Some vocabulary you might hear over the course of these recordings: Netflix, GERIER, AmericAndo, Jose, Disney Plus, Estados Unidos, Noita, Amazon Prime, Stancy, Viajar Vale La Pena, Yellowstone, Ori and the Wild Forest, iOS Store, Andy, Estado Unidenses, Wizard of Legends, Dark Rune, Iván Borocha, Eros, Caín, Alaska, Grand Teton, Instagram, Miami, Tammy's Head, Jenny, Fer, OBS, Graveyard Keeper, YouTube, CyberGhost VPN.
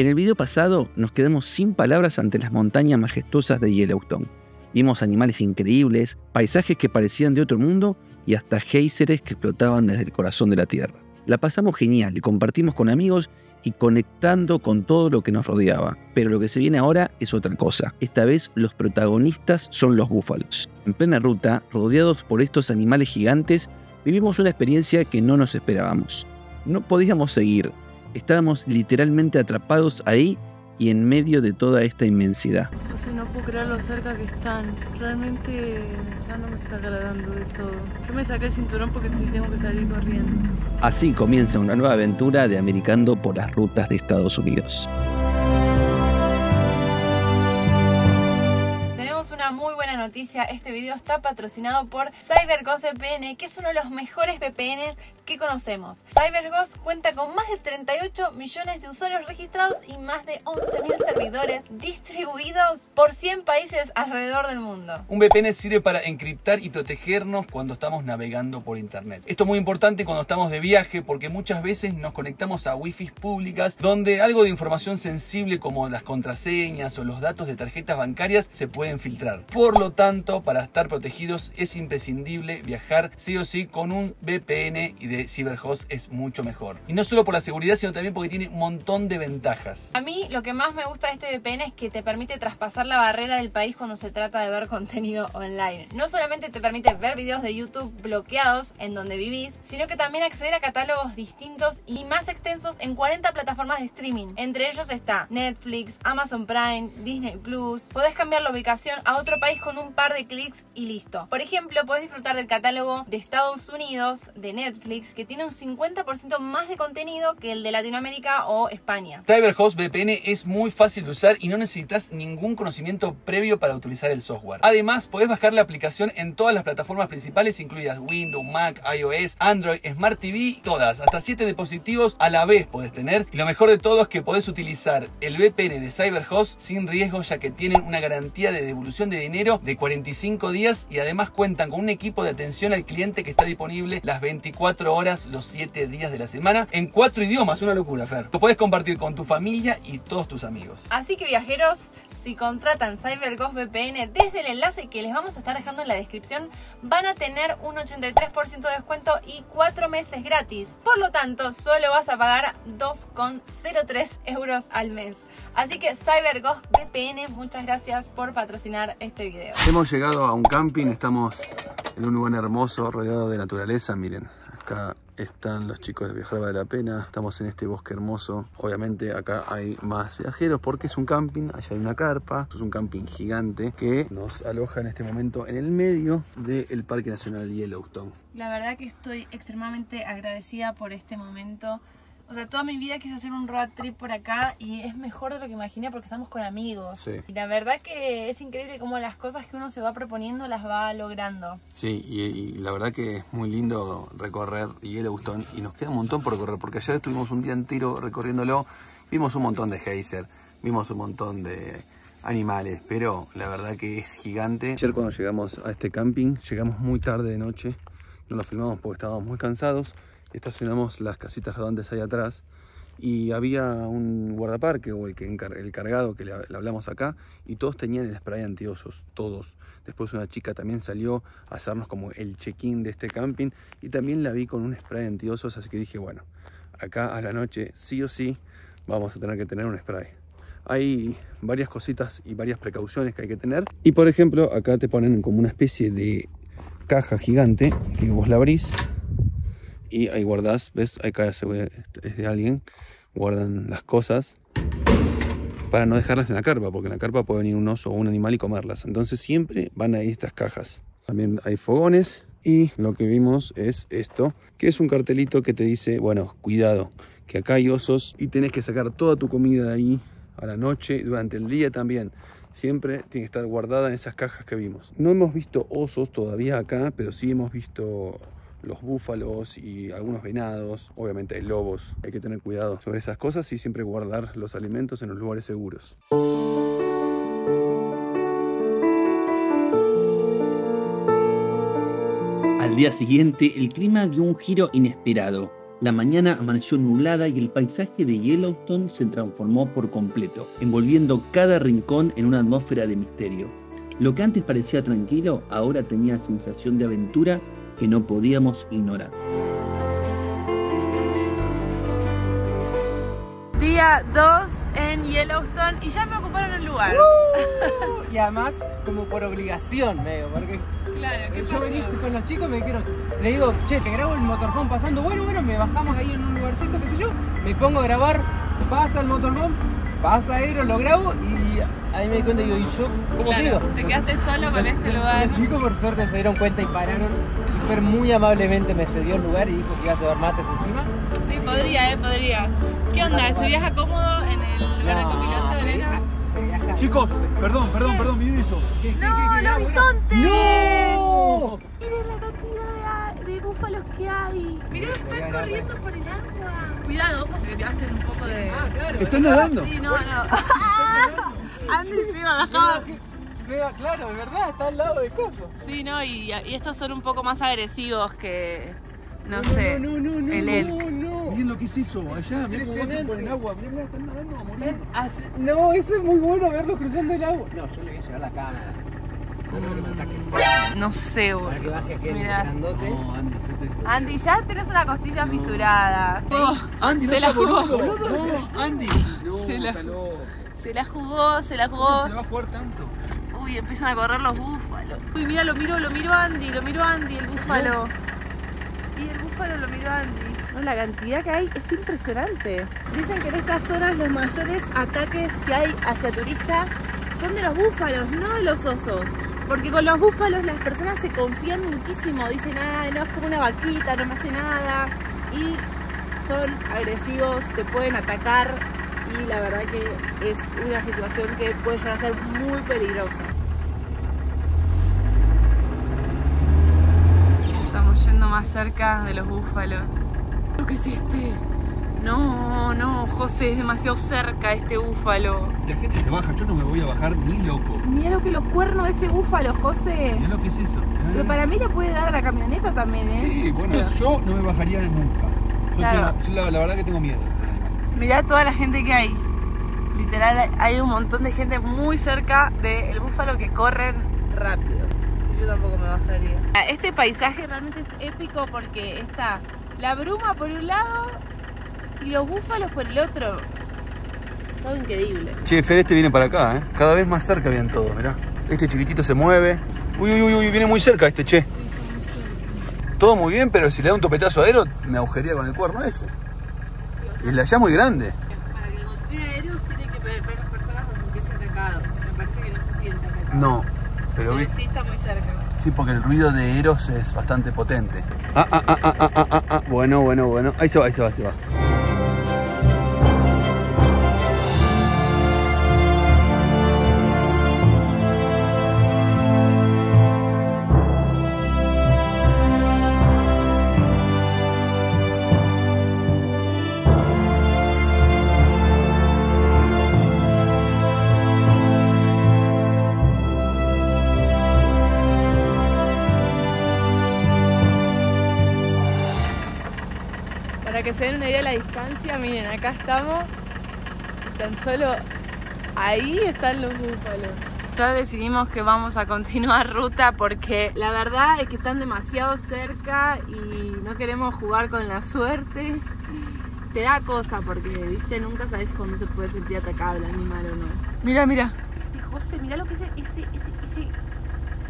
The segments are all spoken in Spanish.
En el video pasado nos quedamos sin palabras ante las montañas majestuosas de Yellowstone. Vimos animales increíbles, paisajes que parecían de otro mundo y hasta géiseres que explotaban desde el corazón de la tierra. La pasamos genial y compartimos con amigos y conectando con todo lo que nos rodeaba. Pero lo que se viene ahora es otra cosa. Esta vez los protagonistas son los búfalos. En plena ruta, rodeados por estos animales gigantes, vivimos una experiencia que no nos esperábamos. No podíamos seguir. Estábamos literalmente atrapados ahí y en medio de toda esta inmensidad. O sea, no puedo creer lo cerca que están. Realmente no me está agradando de todo. Yo me saqué el cinturón porque sí tengo que salir corriendo. Así comienza una nueva aventura de AmericAndo por las rutas de Estados Unidos. Muy buena noticia, este video está patrocinado por CyberGhost VPN, que es uno de los mejores VPNs que conocemos. CyberGhost cuenta con más de 38 millones de usuarios registrados y más de 11.000 servidores distribuidos por 100 países alrededor del mundo. Un VPN sirve para encriptar y protegernos cuando estamos navegando por internet. Esto es muy importante cuando estamos de viaje, porque muchas veces nos conectamos a wifi públicas donde algo de información sensible como las contraseñas o los datos de tarjetas bancarias se pueden filtrar. Por lo tanto, para estar protegidos es imprescindible viajar sí o sí con un VPN, y de CyberGhost es mucho mejor. Y no solo por la seguridad, sino también porque tiene un montón de ventajas. A mí lo que más me gusta de este VPN es que te permite traspasar la barrera del país cuando se trata de ver contenido online. No solamente te permite ver videos de YouTube bloqueados en donde vivís, sino que también acceder a catálogos distintos y más extensos en 40 plataformas de streaming. Entre ellos está Netflix, Amazon Prime, Disney Plus. Podés cambiar la ubicación a otro país con un par de clics y listo. Por ejemplo, podés disfrutar del catálogo de Estados Unidos de Netflix, que tiene un 50% más de contenido que el de Latinoamérica o España. CyberGhost VPN es muy fácil de usar y no necesitas ningún conocimiento previo para utilizar el software. Además, podés bajar la aplicación en todas las plataformas principales, incluidas Windows, Mac, iOS, Android, Smart TV, todas. Hasta 7 dispositivos a la vez podés tener. Y lo mejor de todo es que podés utilizar el VPN de CyberGhost sin riesgo, ya que tienen una garantía de devolución de dinero de 45 días y además cuentan con un equipo de atención al cliente que está disponible las 24 horas, los 7 días de la semana, en 4 idiomas. Una locura, Fer. Lo puedes compartir con tu familia y todos tus amigos. Así que viajeros, si contratan CyberGhost VPN desde el enlace que les vamos a estar dejando en la descripción, van a tener un 83% de descuento y 4 meses gratis. Por lo tanto, solo vas a pagar 2,03 € al mes. Así que CyberGhost VPN, muchas gracias por patrocinar este video. Hemos llegado a un camping, estamos en un lugar hermoso, rodeado de naturaleza. Miren, acá están los chicos de Viajar Vale La Pena. Estamos en este bosque hermoso. Obviamente acá hay más viajeros porque es un camping. Allá hay una carpa. Es un camping gigante que nos aloja en este momento en el medio del Parque Nacional Yellowstone. La verdad que estoy extremadamente agradecida por este momento. O sea, toda mi vida quise hacer un road trip por acá y es mejor de lo que imaginé porque estamos con amigos. Sí. Y la verdad que es increíble cómo las cosas que uno se va proponiendo las va logrando. Sí, y la verdad que es muy lindo recorrer Yellowstone y nos queda un montón por recorrer porque ayer estuvimos un día entero recorriéndolo. Vimos un montón de geyser, vimos un montón de animales, pero la verdad que es gigante. Ayer cuando llegamos a este camping, llegamos muy tarde de noche. No lo filmamos porque estábamos muy cansados. Estacionamos las casitas redondas ahí atrás y había un guardaparque o el cargado que le hablamos acá, y todos tenían el spray antiosos, todos. Después una chica también salió a hacernos como el check-in de este camping y también la vi con un spray antiosos, así que dije, bueno, acá a la noche sí o sí vamos a tener que tener un spray. Hay varias cositas y varias precauciones que hay que tener, y por ejemplo acá te ponen como una especie de caja gigante que vos la abrís y ahí guardás, ¿ves? Acá es de alguien, guardan las cosas para no dejarlas en la carpa, porque en la carpa puede venir un oso o un animal y comerlas. Entonces siempre van ahí estas cajas. También hay fogones y lo que vimos es esto, que es un cartelito que te dice, bueno, cuidado, que acá hay osos y tenés que sacar toda tu comida de ahí a la noche, durante el día también. Siempre tiene que estar guardada en esas cajas que vimos. No hemos visto osos todavía acá, pero sí hemos visto los búfalos y algunos venados, obviamente hay lobos. Hay que tener cuidado sobre esas cosas y siempre guardar los alimentos en los lugares seguros. Al día siguiente, el clima dio un giro inesperado. La mañana amaneció nublada y el paisaje de Yellowstone se transformó por completo, envolviendo cada rincón en una atmósfera de misterio. Lo que antes parecía tranquilo, ahora tenía sensación de aventura que no podíamos ignorar. Día 2 en Yellowstone y ya me ocuparon el lugar. Y además, como por obligación, medio, porque... Claro, yo venía con los chicos, me dijeron, le digo, che, te grabo el motorhome pasando, bueno, me bajamos ahí en un lugarcito, qué sé yo, me pongo a grabar, pasa el motorhome, pasa Eros, lo grabo y ahí me di cuenta y digo, ¿y yo cómo sigo? Claro, te quedaste solo con este lugar. Los chicos por suerte se dieron cuenta y pararon, y Fer muy amablemente me cedió el lugar y dijo que iba a llevar mates encima. Sí, podría, podría. ¿Qué onda? ¿Se viaja cómodo en el lugar de copiloto de Eros? Chicos, perdón, miren eso. ¿Qué, no, horizonte. ¡No! Miren la cantidad de búfalos que hay. Miren, están corriendo por el agua. Cuidado, porque te hacen un poco de... Ah, claro. ¿Están nadando? Sí, no. Andy se va a bajar. Claro, de verdad, está al lado de cosas. Sí, no, y estos son un poco más agresivos que... No sé, el elk. Miren lo que es eso, allá, miren cómo van por el agua, miren cómo están nadando a morir. No, eso es muy bueno, verlos cruzando el agua. No, yo le voy a llevar la cámara. No sé, boludo. Para que baje aquel grandote. No, Andy, ya tenés una costilla fisurada. Andy, no se la jugó. No, Andy. No, se la jugó. ¿Cómo se va a jugar tanto? Uy, empiezan a correr los búfalos. Uy, mira, lo miro Andy, el búfalo. Y el búfalo lo miró Andy. No, la cantidad que hay es impresionante. Dicen que en estas zonas los mayores ataques que hay hacia turistas son de los búfalos, no de los osos. Porque con los búfalos las personas se confían muchísimo. Dicen, no, es como una vaquita, no me hace nada. Y son agresivos, te pueden atacar. Y la verdad que es una situación que puede llegar a ser muy peligrosa. Estamos yendo más cerca de los búfalos. ¿Qué es este? No, José, es demasiado cerca este búfalo. La gente se baja, yo no me voy a bajar ni loco. Mira lo que los cuernos de ese búfalo, José. Mira lo que es eso. Pero para mí le puede dar a la camioneta también, ¿eh? Sí, bueno, yo no me bajaría nunca. Claro. Yo la verdad que tengo miedo. Mirá toda la gente que hay. Literal, hay un montón de gente muy cerca del búfalo que corren rápido. Yo tampoco me bajaría. Este paisaje realmente es épico porque está... La bruma por un lado y los búfalos por el otro. Son increíbles. Che, Fer, este viene para acá, ¿eh? Cada vez más cerca vienen todos, mirá. Este chiquitito se mueve. Uy, viene muy cerca este, che. Sí, muy todo muy bien, pero si le da un topetazo a Eros, me agujería con el cuerno ese. Sí, o sea, y la ya muy grande. Para que golpee a Eros, tiene que ver las personas por sentirse atacados. Me parece que no se siente atacado. No, pero sí está muy cerca. Sí, porque el ruido de Eros es bastante potente. Bueno. Ahí se va. Para que se den una idea de la distancia, miren, acá estamos, tan solo ahí están los búfalos. Ya decidimos que vamos a continuar ruta porque la verdad es que están demasiado cerca y no queremos jugar con la suerte. Te da cosa porque, viste, nunca sabes cuándo se puede sentir atacado el animal o no. Mira. Ese José, mirá lo que es ese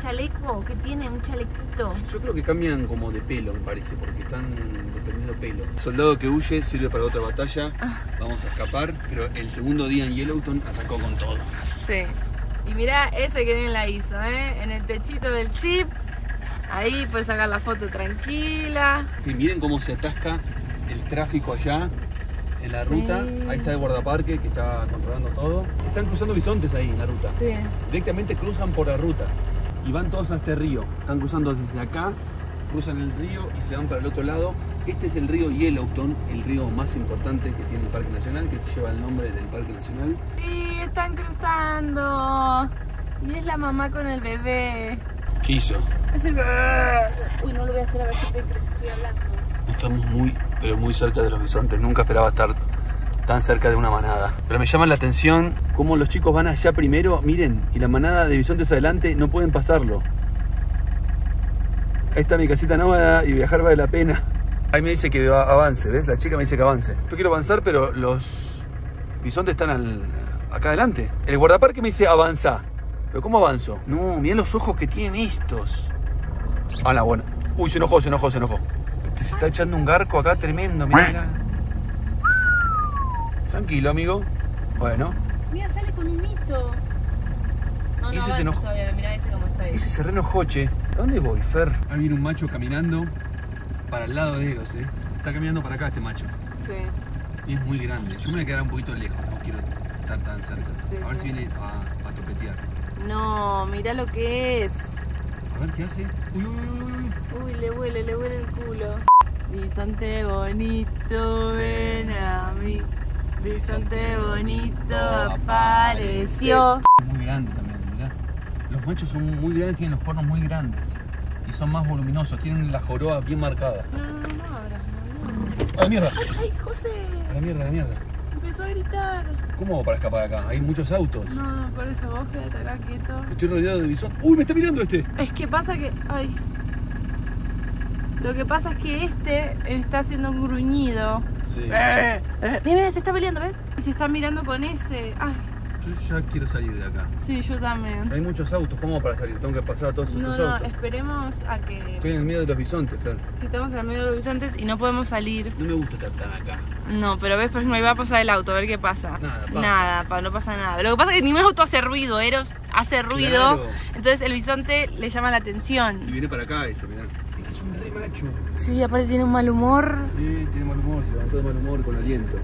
chaleco que tiene, un chalequito. Yo creo que cambian como de pelo, me parece, porque están desprendiendo pelo. El soldado que huye sirve para otra batalla. Vamos a escapar, pero el segundo día en Yellowstone atacó con todo. Sí. Y mirá ese que bien la hizo, ¿eh? En el techito del jeep. Ahí puedes sacar la foto tranquila. Y miren cómo se atasca el tráfico allá en la ruta. Sí. Ahí está el guardaparque que está controlando todo. Están cruzando bisontes ahí en la ruta. Sí. Directamente cruzan por la ruta. Y van todos a este río, están cruzando desde acá, cruzan el río y se van para el otro lado. Este es el río Yellowstone, el río más importante que tiene el Parque Nacional, que lleva el nombre del Parque Nacional. Sí, están cruzando. Y es la mamá con el bebé. ¿Qué hizo? Es el bebé. Uy, no lo voy a hacer a ver si estoy hablando. Estamos muy pero muy cerca de los bisontes. Nunca esperaba estar tan cerca de una manada. Pero me llama la atención cómo los chicos van allá primero, miren, y la manada de bisontes adelante no pueden pasarlo. Ahí está mi casita nómada y viajar vale la pena. Ahí me dice que avance, ¿ves? La chica me dice que avance. Yo quiero avanzar, pero los bisontes están acá adelante. El guardaparque me dice avanza. ¿Pero cómo avanzo? No, mirá los ojos que tienen estos. Ah, la buena. Uy, se enojó, se enojó, se enojó. Se está echando un garco acá tremendo, mirá, mirá. Tranquilo, amigo. Bueno. Mira, sale con un mito. No, no, se enojó. Mirá ese cómo está ahí. Ese se reenojó, che. ¿A dónde voy, Fer? Ahí viene un macho caminando para el lado de Eros, ¿eh? Está caminando para acá este macho. Sí. Y es muy grande. Yo me voy a quedar un poquito lejos, no quiero estar tan cerca. Sí, a ver si viene a topetear. No, mirá lo que es. A ver qué hace. Uy, uy, uy, uy. Uy, le huele el culo. Bisonte bonito, ven a mí. Bisonte bonito apareció. Es muy grande también, mirá. Los machos son muy grandes, tienen los cuernos muy grandes. Y son más voluminosos, tienen la joroba bien marcada. No, no, no, abras, no. ¡A la mierda! ¡Ay, José! ¡A la mierda, a la mierda! Empezó a gritar. ¿Cómo hago para escapar acá? Hay muchos autos. No, no, por eso vos quédate acá quieto. Estoy rodeado de bisontes. ¡Uy, me está mirando este! Es que pasa que... ¡Ay! Lo que pasa es que este está haciendo un gruñido. Sí. Mira, se está peleando, ¿ves? Y se está mirando con ese. Ay. Yo ya quiero salir de acá. Sí, yo también. Hay muchos autos, ¿cómo para salir? Tengo que pasar a todos estos autos. No, esperemos a que... Estoy en el medio de los bisontes, Fer. Sí, estamos en el medio de los bisontes y no podemos salir. No me gusta estar tan acá. No, pero ves, por ejemplo, ahí va a pasar el auto, a ver qué pasa. Nada, pasa. Nada, no pasa nada. Lo que pasa es que ningún auto hace ruido, Eros hace ruido. Claro. Entonces el bisonte le llama la atención. Y viene para acá ese, mirá. Este es un re macho. Sí, aparte tiene un mal humor. Sí, tiene mal humor, se levantó de mal humor con aliento.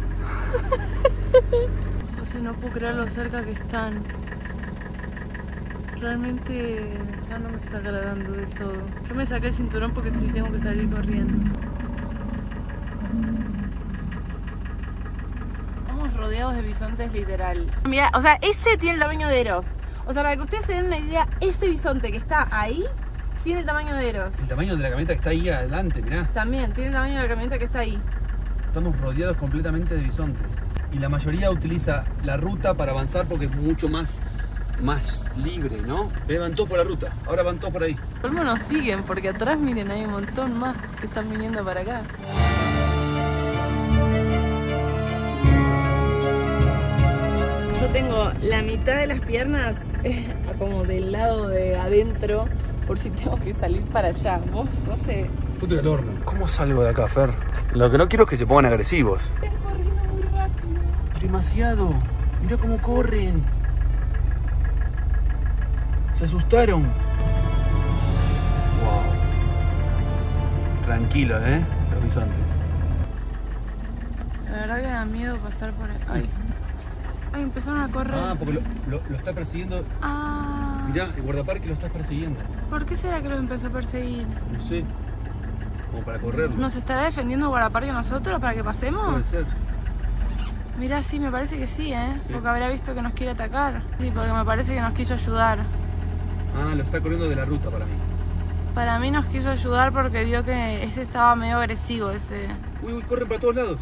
No puedo creer lo cerca que están. Realmente ya no me está agradando de todo. Yo me saqué el cinturón porque sí tengo que salir corriendo. Estamos rodeados de bisontes literal. Mira, o sea, ese tiene el tamaño de Eros. O sea, para que ustedes se den una idea, ese bisonte que está ahí tiene el tamaño de Eros. El tamaño de la camioneta que está ahí adelante, mirá. También, tiene el tamaño de la camioneta que está ahí. Estamos rodeados completamente de bisontes. Y la mayoría utiliza la ruta para avanzar porque es mucho más libre, ¿no? Van todos por la ruta, ahora van todos por ahí. Por lo menos nos siguen porque atrás, miren, hay un montón más que están viniendo para acá. Yo tengo la mitad de las piernas como del lado de adentro por si tengo que salir para allá. Vos, no sé. Yo estoy al horno. ¿Cómo salgo de acá, Fer? Lo que no quiero es que se pongan agresivos. Demasiado, mira cómo corren. Se asustaron. Wow. Tranquilos, los bisontes. La verdad que da miedo pasar por ahí. Ay, ay, empezaron a correr. Ah, porque lo está persiguiendo. Ah. Mirá, el guardaparque lo está persiguiendo. ¿Por qué será que lo empezó a perseguir? No sé. Como para correr. ¿Nos estará defendiendo el guardaparque a nosotros para que pasemos? Puede ser. Mirá, sí, me parece que sí, sí. Porque habrá visto que nos quiere atacar. Sí, porque me parece que nos quiso ayudar. Ah, lo está corriendo de la ruta para mí. Para mí nos quiso ayudar porque vio que ese estaba medio agresivo, ese. Uy, uy, corren para todos lados.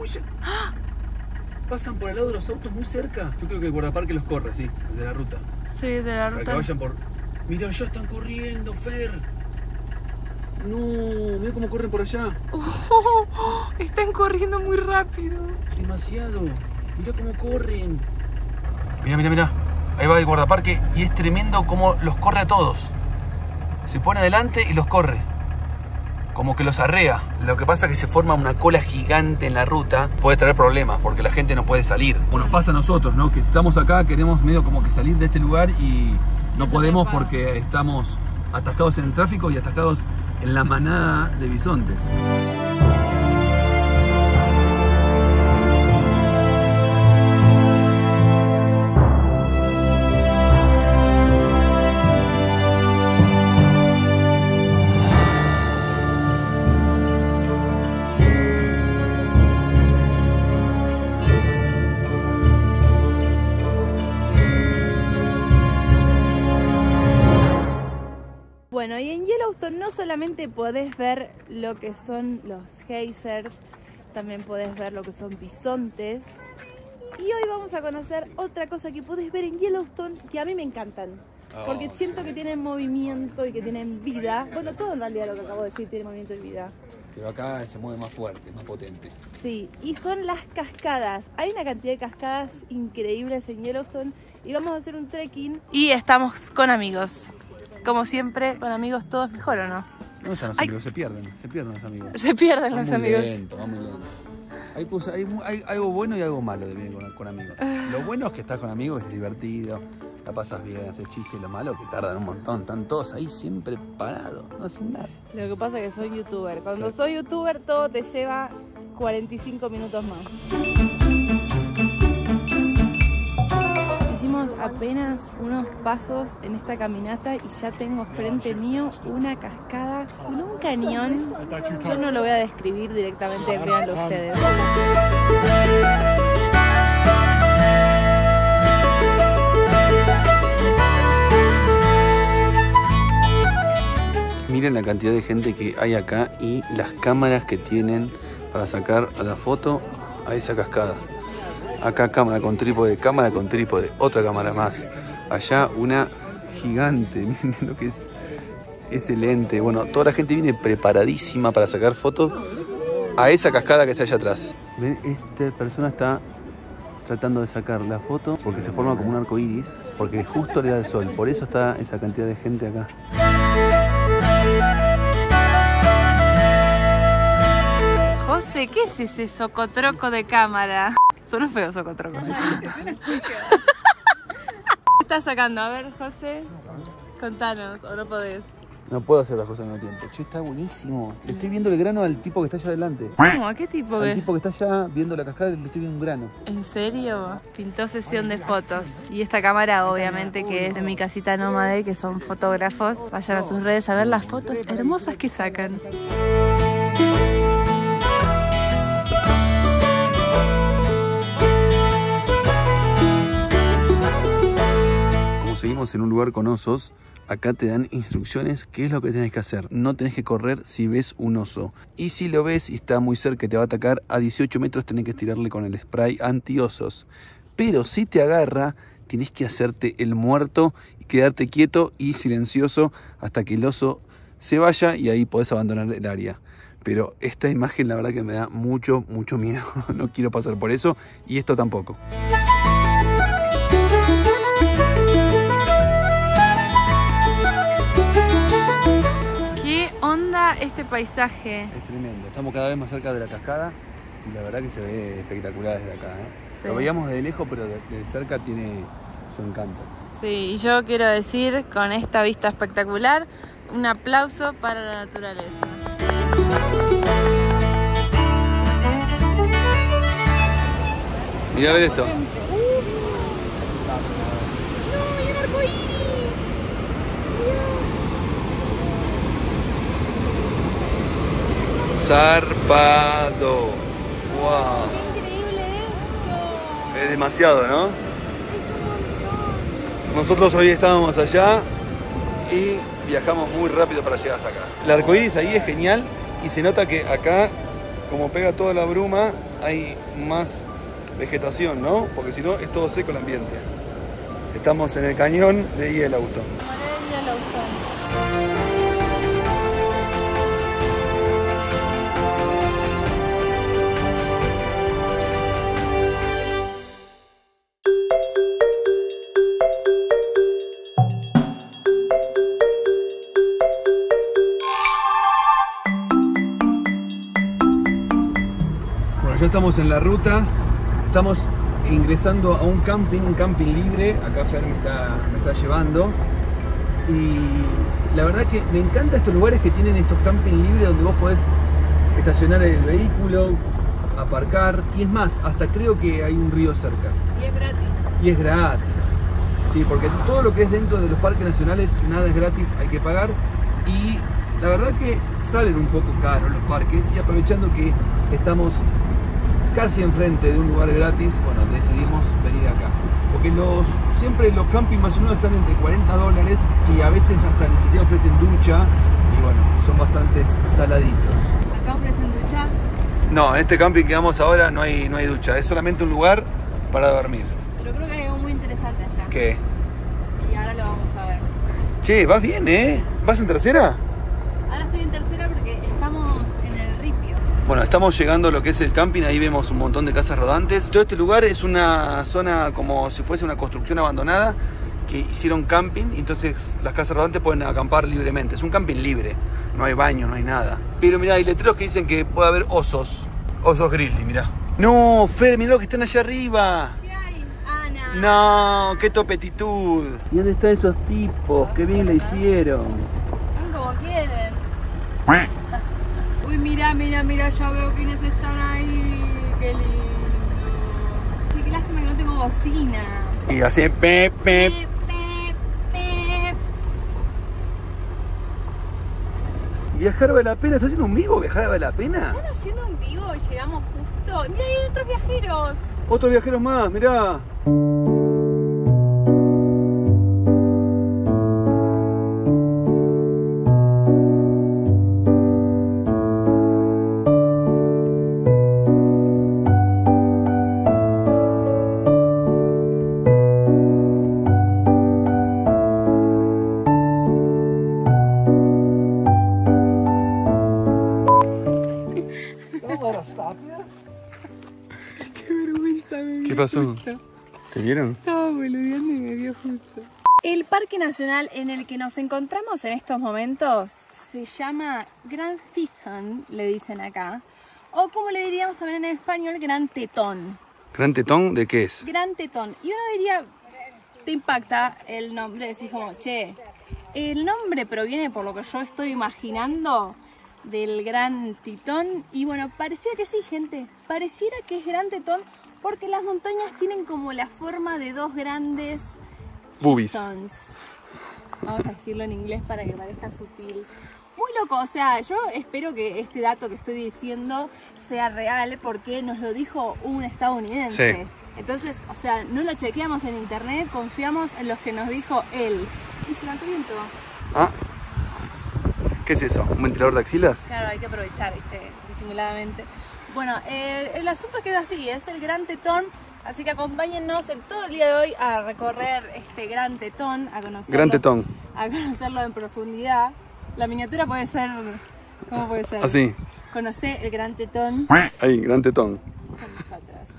Uy, ¡ah! Pasan por el lado de los autos muy cerca. Yo creo que el guardaparque los corre, sí, de la ruta. Sí, de la ruta. Para que vayan por... Mirá, ya están corriendo, Fer. No, mirá cómo corren por allá. Están corriendo muy rápido. Demasiado. Mirá cómo corren. Mirá, mirá, mirá. Ahí va el guardaparque y es tremendo cómo los corre a todos. Se pone adelante y los corre. Como que los arrea. Lo que pasa es que se forma una cola gigante en la ruta. Puede traer problemas porque la gente no puede salir. O nos pasa a nosotros, ¿no? Que estamos acá, queremos medio como que salir de este lugar y no podemos porque estamos atascados en el tráfico y atascados en la manada de bisontes. Bueno, y en Yellowstone no solamente podés ver lo que son los geysers, también podés ver lo que son bisontes. Y hoy vamos a conocer otra cosa que podés ver en Yellowstone que a mí me encantan. Porque siento que tienen movimiento y que tienen vida. Bueno, todo en realidad lo que acabo de decir tiene movimiento y vida. Pero acá se mueve más fuerte, más potente. Sí, y son las cascadas. Hay una cantidad de cascadas increíbles en Yellowstone. Y vamos a hacer un trekking. Y estamos con amigos. Como siempre, con amigos todo es mejor, ¿o no? No están los amigos, se pierden los amigos. Se pierden los amigos. Vamos lento. Hay algo bueno y algo malo de venir con amigos. Lo bueno es que estás con amigos, es divertido. La pasas bien, haces chistes, lo malo que tardan un montón, están todos ahí siempre parados, no hacen nada. Lo que pasa es que soy youtuber, cuando soy youtuber todo te lleva 45 minutos más. Hicimos apenas unos pasos en esta caminata y ya tengo frente mío una cascada con un cañón. Yo no lo voy a describir directamente, véanlo ustedes. Miren la cantidad de gente que hay acá y las cámaras que tienen para sacar la foto a esa cascada. Acá cámara con trípode, otra cámara más. Allá una gigante, miren lo que es ese lente. Bueno, toda la gente viene preparadísima para sacar fotos a esa cascada que está allá atrás. ¿Ven? Esta persona está tratando de sacar la foto porque se forma como un arco iris, porque justo le da el sol. Por eso está esa cantidad de gente acá. José, ¿qué es ese socotroco de cámara? Suena feo socotroco. ¿Qué estás sacando? A ver, José, contanos, o no podés. No puedo hacer las cosas en el tiempo. Che, está buenísimo. Le estoy viendo el grano al tipo que está allá adelante. ¿Cómo? ¿A qué tipo? El tipo que está allá viendo la cascada, le estoy viendo un grano. ¿En serio? Pintó sesión de fotos. Y esta cámara, obviamente, que es de Mi Casita Nómade, que son fotógrafos. Vayan a sus redes a ver las fotos hermosas que sacan. Como seguimos en un lugar con osos, acá te dan instrucciones qué es lo que tenés que hacer. No tenés que correr si ves un oso. Y si lo ves y está muy cerca y te va a atacar, a 18 metros tenés que tirarle con el spray antiosos. Pero si te agarra, tenés que hacerte el muerto y quedarte quieto y silencioso hasta que el oso se vaya y ahí podés abandonar el área. Pero esta imagen la verdad que me da mucho miedo. No quiero pasar por eso y esto tampoco. Este paisaje es tremendo, estamos cada vez más cerca de la cascada y la verdad que se ve espectacular desde acá, ¿eh? Sí. Lo veíamos de lejos, pero de cerca tiene su encanto. Sí, y yo quiero decir, con esta vista espectacular, un aplauso para la naturaleza. Mirá a ver esto. Zarpado. Wow. Qué increíble esto. Es demasiado, ¿no? Es un montón. Nosotros hoy estábamos allá y viajamos muy rápido para llegar hasta acá. El arcoíris ahí es genial y se nota que acá, como pega toda la bruma, hay más vegetación, ¿no? Porque si no es todo seco el ambiente. Estamos en el cañón de Yellowstone. Estamos en la ruta, estamos ingresando a un camping libre. Acá Fer me está llevando y la verdad que me encantan estos lugares que tienen estos camping libres donde vos podés estacionar el vehículo, aparcar y es más, hasta creo que hay un río cerca. Y es gratis. Sí, porque todo lo que es dentro de los parques nacionales, nada es gratis, hay que pagar y la verdad que salen un poco caros los parques y aprovechando que estamos casi enfrente de un lugar gratis, bueno, decidimos venir acá. que siempre los campings más o menos están entre $40 y a veces hasta ni siquiera ofrecen ducha, y bueno, son bastantes saladitos. ¿Acá ofrecen ducha? No, en este camping que vamos ahora no hay ducha, es solamente un lugar para dormir. Pero creo que hay algo muy interesante allá. ¿Qué? Y ahora lo vamos a ver. Che, vas bien, ¿eh? ¿Vas en tercera? Ahora estoy en tercera porque estamos en el ripio. Bueno, estamos llegando a lo que es el camping, ahí vemos un montón de casas rodantes. Todo este lugar es una zona como si fuese una construcción abandonada que hicieron camping, entonces las casas rodantes pueden acampar libremente. Es un camping libre, no hay baño, no hay nada. Pero mirá, hay letreros que dicen que puede haber osos, osos grizzly, mirá. No, Fer, mirá los que están allá arriba. ¿Qué hay? Ana. No, qué topetitud. ¿Y dónde están esos tipos? Qué bien le hicieron. Son como quieren. Uy, mirá, mirá, mirá, ya veo quiénes están ahí. Qué lindo. Che, qué lástima que no tengo bocina. Y así, pep, pep. Viajar vale la pena, ¿estás haciendo un vivo? ¿Viajar vale la pena? Están haciendo un vivo y llegamos justo. Mirá, hay otros viajeros. Otros viajeros más, mirá. ¿Qué pasó? ¿Te vieron? Estaba boludeando y me vio justo. El parque nacional en el que nos encontramos en estos momentos se llama Grand Teton, le dicen acá. O como le diríamos también en español, Grand Teton. ¿Grand Teton de qué es? Grand Teton. Y uno diría, te impacta el nombre, decís como, che, el nombre proviene, por lo que yo estoy imaginando, del Gran Teton. Y bueno, pareciera que sí, gente. Pareciera que es Grand Teton porque las montañas tienen como la forma de dos grandes boobies. Vamos a decirlo en inglés para que parezca sutil. Muy loco, o sea, yo espero que este dato que estoy diciendo sea real porque nos lo dijo un estadounidense. Sí. Entonces, o sea, no lo chequeamos en internet, confiamos en los que nos dijo él. Y se levantó viento. ¿Ah? ¿Qué es eso? ¿Un ventilador de axilas? Claro, hay que aprovechar, viste, disimuladamente. Bueno, el asunto queda así, es el Grand Teton, así que acompáñennos en todo el día de hoy a recorrer este Grand Teton, a conocerlo. Grand Teton. A conocerlo en profundidad. La miniatura puede ser, ¿cómo puede ser? Así. Conocé el Grand Teton. Ahí, Grand Teton. Con nosotras.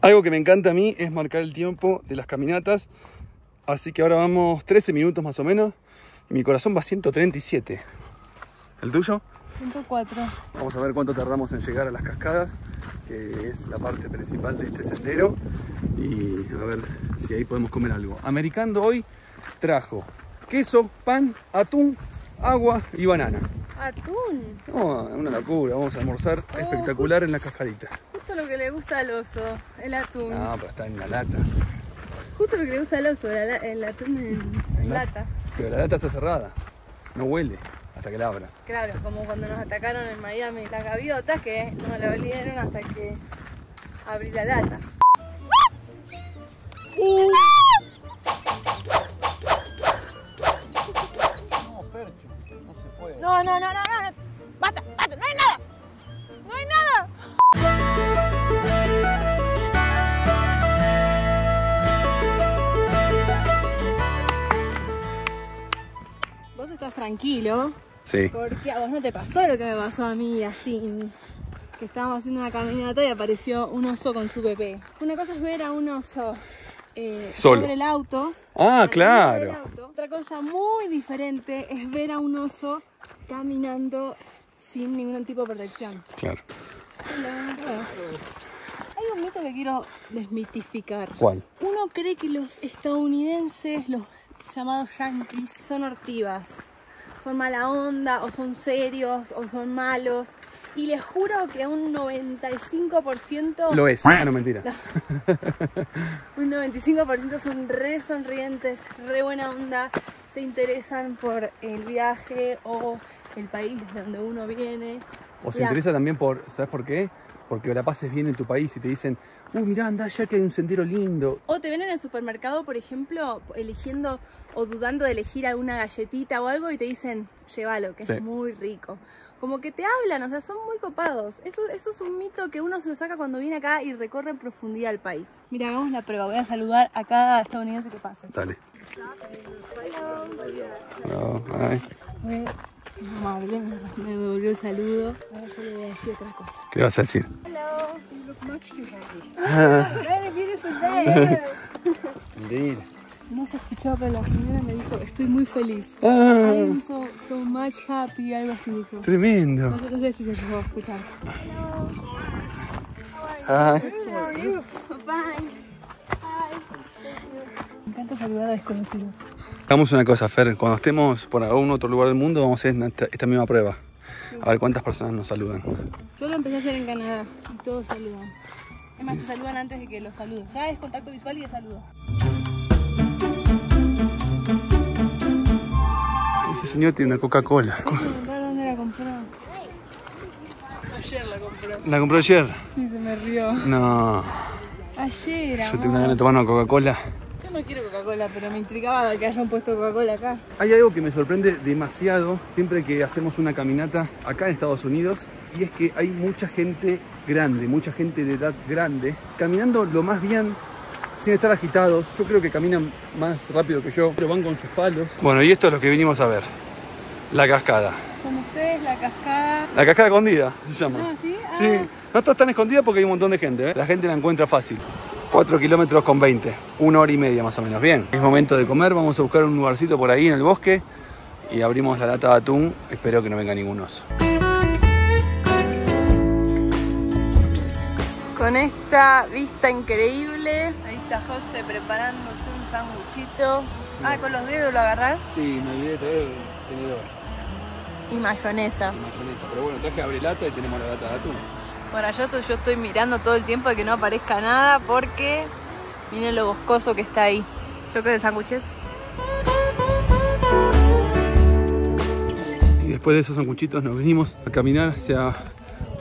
Algo que me encanta a mí es marcar el tiempo de las caminatas, así que ahora vamos 13 minutos más o menos. Mi corazón va a 137. ¿El tuyo? 104. Vamos a ver cuánto tardamos en llegar a las cascadas, que es la parte principal de este sendero, y a ver si ahí podemos comer algo. AmericAndo hoy trajo queso, pan, atún, agua y banana. ¿Atún? No, una locura, vamos a almorzar espectacular en la cascarita. Justo lo que le gusta al oso, el atún. No, pero está en la lata. Justo lo que le gusta al oso, el atún en lata. Pero la lata está cerrada, no huele. Hasta que la abra. Claro, como cuando nos atacaron en Miami las gaviotas, que nos la olvidaron hasta que abrí la lata. No, Percho, no se puede. No, no, no, no, no. Basta, basta, no hay nada. No hay nada. Vos estás tranquilo. Sí. Porque a vos no te pasó lo que me pasó a mí, así que estábamos haciendo una caminata y apareció un oso con su bebé. Una cosa es ver a un oso solo sobre el auto. Ah, claro. Auto. Otra cosa muy diferente es ver a un oso caminando sin ningún tipo de protección. Claro. Hay un mito que quiero desmitificar. ¿Cuál? Uno cree que los estadounidenses, los llamados yankees, son hortivas. Son mala onda, o son serios, o son malos. Y les juro que un 95%... Lo es, no, mentira. Un 95% son re sonrientes, re buena onda. Se interesan por el viaje o el país de donde uno viene. O se interesa también por... ¿Sabes por qué? Porque la pases bien en tu país y te dicen, Uy, mirá, andá allá que hay un sendero lindo. O te ven en el supermercado, por ejemplo, eligiendo o dudando de elegir alguna galletita o algo y te dicen, llévalo, que es muy rico. Como que te hablan, o sea, son muy copados. Eso es un mito que uno se lo saca cuando viene acá y recorre en profundidad el país. Mira, hagamos la prueba. Voy a saludar a cada estadounidense que pase. Dale. Hello. Hello. Hi. Amable, me devolvió el saludo. Ahora yo le voy a decir otra cosa. ¿Qué vas a decir? Hello. You look much too happy. Very beautiful day. Indeed. No se escuchaba, pero la señora me dijo, estoy muy feliz. Ah. I am so much happy, algo así dijo. Tremendo. No sé si se llegó a escuchar. Hello. How are you? Hi. How are you? Fine. Hi. Me encanta saludar a desconocidos. Hagamos una cosa, Fer, cuando estemos por algún otro lugar del mundo vamos a hacer esta misma prueba. A ver cuántas personas nos saludan. Yo lo empecé a hacer en Canadá y todos saludan. Es más, te saludan antes de que los saluden. Ya es contacto visual y de saludo. Ese señor tiene una Coca-Cola. ¿Dónde la compró? Ayer la compró. ¿La compró ayer? Sí, se me rió. No. Ayer, amor. Yo tengo una gana de tomar una Coca-Cola. No quiero Coca-Cola, pero me intrigaba que hayan puesto Coca-Cola acá. Hay algo que me sorprende demasiado siempre que hacemos una caminata acá en Estados Unidos, y es que hay mucha gente grande, mucha gente de edad grande, caminando lo más bien, sin estar agitados. Yo creo que caminan más rápido que yo, pero van con sus palos. Bueno, y esto es lo que vinimos a ver. La cascada. Como ustedes, la cascada... La cascada escondida, se llama. ¿No, sí? Ah. Sí. No está tan escondida porque hay un montón de gente, ¿eh? La gente la encuentra fácil. 4 kilómetros con 20, una hora y media más o menos. Bien, es momento de comer, vamos a buscar un lugarcito por ahí en el bosque y abrimos la lata de atún, espero que no venga ningún oso. Con esta vista increíble, ahí está José preparándose un sanguchito. Ah, ¿con los dedos lo agarrar? Sí, me olvidé de traer el tenedor. Y mayonesa. Y mayonesa, pero bueno, traje abre lata y tenemos la lata de atún. Bueno, yo estoy mirando todo el tiempo de que no aparezca nada porque miren lo boscoso que está ahí. Choque de sándwiches. Y después de esos sanguchitos nos venimos a caminar hacia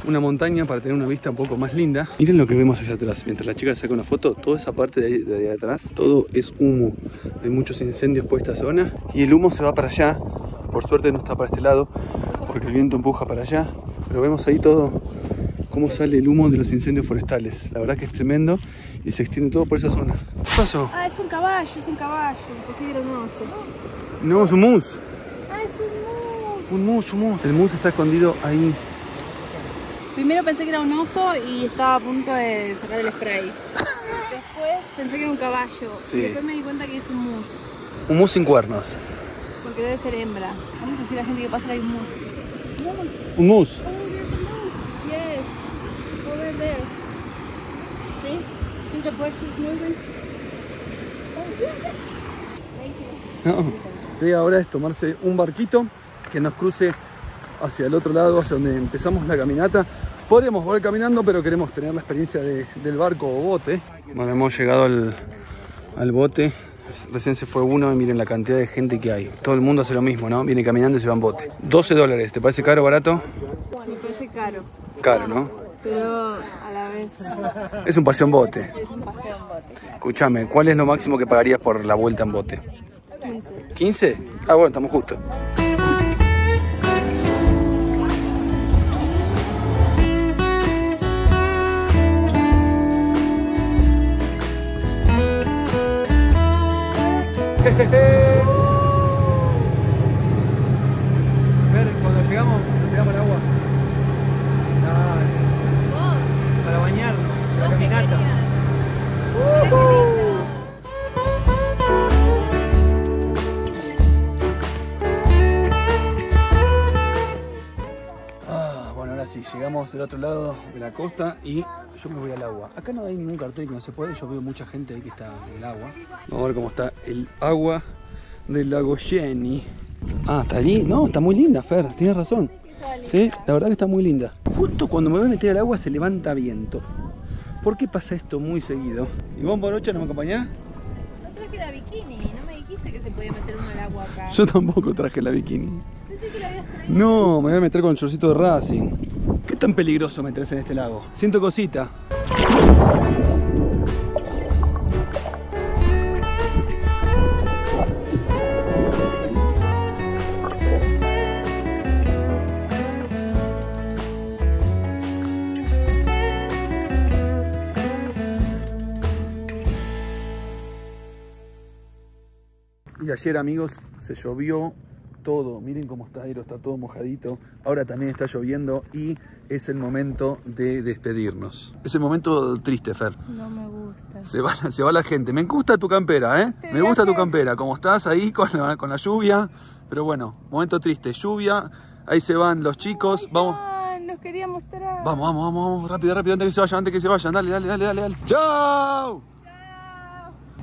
una montaña para tener una vista un poco más linda. Miren lo que vemos allá atrás. Mientras la chica saca una foto, toda esa parte de ahí atrás, todo es humo. Hay muchos incendios por esta zona y el humo se va para allá. Por suerte no está para este lado porque el viento empuja para allá. Pero vemos ahí todo... cómo sale el humo de los incendios forestales. La verdad que es tremendo y se extiende todo por esa zona. ¿Qué pasó? Ah, es un caballo, es un caballo. Pensé que era un oso. No, es un mus. Ah, es un mus. Un mus, un mus. El mus está escondido ahí. Primero pensé que era un oso y estaba a punto de sacar el spray. Después pensé que era un caballo. Sí. Y después me di cuenta que es un mus. Un mus sin cuernos. Porque debe ser hembra. Vamos a decir a la gente que pasa, hay un mus. Un mus. No. La idea ahora es tomarse un barquito que nos cruce hacia el otro lado, hacia donde empezamos la caminata. Podríamos volver caminando, pero queremos tener la experiencia del barco o bote. Bueno, hemos llegado al bote. Recién se fue uno y miren la cantidad de gente que hay. Todo el mundo hace lo mismo, ¿no? Viene caminando y se va en bote. $12, ¿te parece caro o barato? Me parece caro. Caro, ¿no? Pero a la vez... Es un paseo en bote. Es un paseo en bote. Escúchame, ¿cuál es lo máximo que pagarías por la vuelta en bote? 15. ¿15? Ah, bueno, estamos justos. Ver, cuando llegamos, nos tiramos el agua. Para bañarnos, la caminata. Ah, bueno, ahora sí, llegamos del otro lado de la costa y yo me voy al agua. Acá no hay ningún cartel que no se puede, yo veo mucha gente ahí que está en el agua. Vamos a ver cómo está el agua del lago Jenny. Ah, está allí. No, está muy linda, Fer, tienes razón. Sí, la verdad que está muy linda. Justo cuando me voy a meter al agua se levanta viento. ¿Por qué pasa esto muy seguido? Iván Borocha, ¿no me acompañás? No traje la bikini, no me dijiste que se podía meter uno al agua acá. Yo tampoco traje la bikini. Pensé que la habías traído. No, me voy a meter con el shortcito de Racing. ¿Qué tan peligroso meterse en este lago? Siento cosita. Y ayer, amigos, se llovió todo. Miren cómo está Eros, está todo mojadito. Ahora también está lloviendo y es el momento de despedirnos. Es el momento triste, Fer. No me gusta. Se va la gente. Me gusta tu campera, ¿eh? Me gusta tu campera. Como estás ahí con la lluvia. Pero bueno, momento triste. Lluvia. Ahí se van los chicos. Ay, vamos. Los quería mostrar. Vamos. Rápido, rápido. Antes que se vayan. Dale. ¡Chao!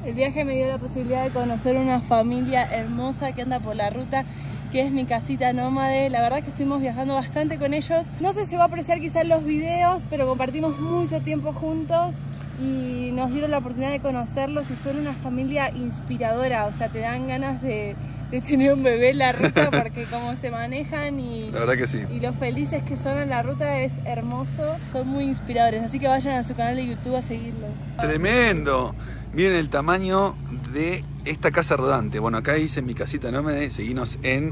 El viaje me dio la posibilidad de conocer una familia hermosa que anda por la ruta, que es mi casita nómade. La verdad es que estuvimos viajando bastante con ellos. No se llegó a apreciar quizás los videos, pero compartimos mucho tiempo juntos y nos dieron la oportunidad de conocerlos y son una familia inspiradora. O sea, te dan ganas de tener un bebé en la ruta porque como se manejan y, la verdad que sí. Y lo felices que son en la ruta es hermoso. Son muy inspiradores, así que vayan a su canal de YouTube a seguirlo. ¡Tremendo! Miren el tamaño de esta casa rodante. Bueno, acá dice mi casita nómade. Seguinos en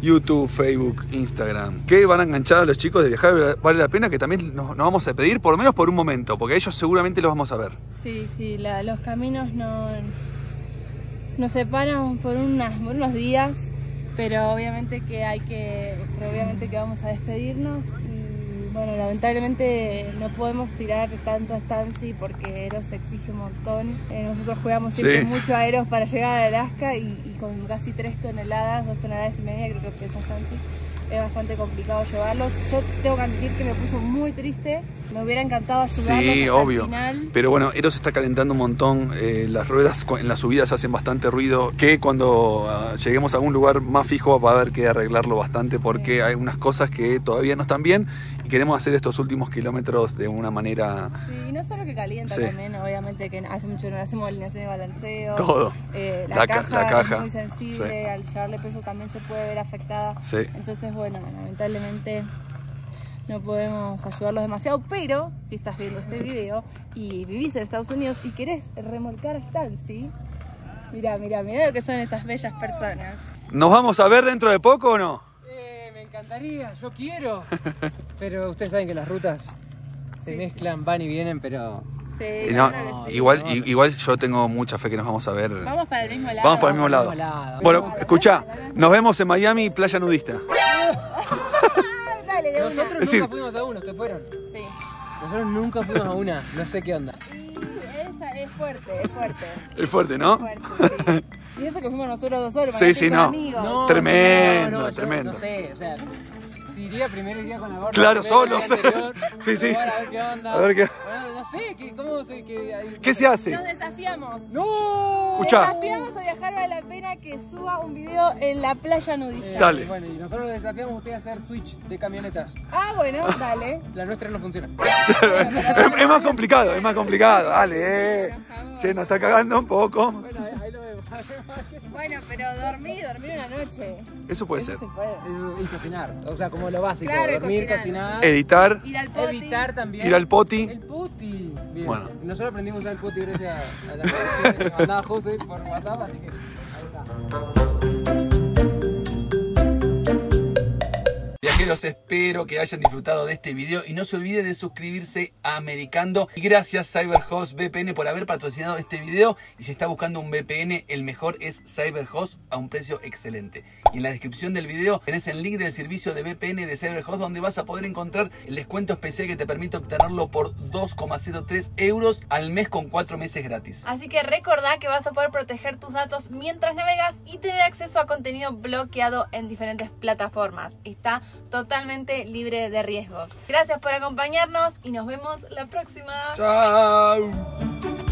YouTube, Facebook, Instagram. Que van a enganchar a los chicos de Viajar Vale la Pena, que también nos vamos a despedir, por lo menos por un momento, porque a ellos seguramente los vamos a ver. Sí, los caminos nos separan por unos días, pero obviamente que vamos a despedirnos. Bueno, lamentablemente no podemos tirar tanto a Stancy porque Eros exige un montón. Nosotros jugamos siempre mucho a Eros para llegar a Alaska y con casi 2,5 toneladas creo que pesa Stancy. Es bastante complicado llevarlos. Yo tengo que admitir que me puso muy triste. Me hubiera encantado ayudarlos hasta obvio. El final. Pero bueno, Eros está calentando un montón. Las ruedas en las subidas hacen bastante ruido. Que cuando lleguemos a algún lugar más fijo va a haber que arreglarlo bastante porque hay unas cosas que todavía no están bien y queremos hacer estos últimos kilómetros de una manera... Sí, y no solo que calienta también, obviamente que hace mucho no hacemos alineación de balanceo. Todo. La caja es muy sensible. Al llevarle peso también se puede ver afectada. Entonces, bueno, lamentablemente no podemos ayudarlos demasiado, pero si estás viendo este video y vivís en Estados Unidos y querés remolcar a Stancy, mirá lo que son esas bellas personas. ¿Nos vamos a ver dentro de poco o no? Me encantaría, yo quiero. Pero ustedes saben que las rutas se mezclan, van y vienen, pero... No, igual yo tengo mucha fe que nos vamos a ver. Vamos para el mismo lado. Bueno, escuchá, nos vemos en Miami, playa nudista. Dale, de nosotros nunca fuimos a uno, ¿te fueron? Sí. Nosotros nunca fuimos a una, no sé qué onda. Esa es fuerte. Es fuerte, ¿no? Es fuerte, sí. Y eso que fuimos nosotros dos solos. Amigos. No, tremendo. No sé, o sea... Si iría, primero iría con la gorra. Claro, solos. Sí. A ver qué onda. Bueno, no sé, ¿Qué se hace? Nos desafiamos. ¡No! Escuchá. Desafiamos a Viajar Vale la Pena que suba un video en la playa nudista. Dale. Bueno, y nosotros los desafiamos a ustedes a hacer switch de camionetas. Ah, bueno, dale. La nuestra no funciona. Claro, es más complicado. Dale, Che, nos está cagando un poco. Bueno, ahí lo vemos. Bueno, pero dormir una noche. Eso puede ser. Y cocinar. O sea, como lo básico. Claro, dormir, cocinar. Editar. Ir al poti. Editar también. Ir al poti. El poti. Bien. Bueno. Nosotros aprendimos al poti gracias a la producción que nos mandaba José por WhatsApp. Así que ahí está. Viajeros, espero que hayan disfrutado de este video y no se olviden de suscribirse a AmericAndo. Y gracias CyberGhost VPN por haber patrocinado este video. Y si está buscando un VPN, el mejor es CyberGhost a un precio excelente. Y en la descripción del video tenés el link del servicio de VPN de CyberGhost donde vas a poder encontrar el descuento especial que te permite obtenerlo por 2,03 € al mes con 4 meses gratis. Así que recordá que vas a poder proteger tus datos mientras navegas y tener acceso a contenido bloqueado en diferentes plataformas. Está totalmente libre de riesgos. Gracias por acompañarnos y nos vemos la próxima. ¡Chao!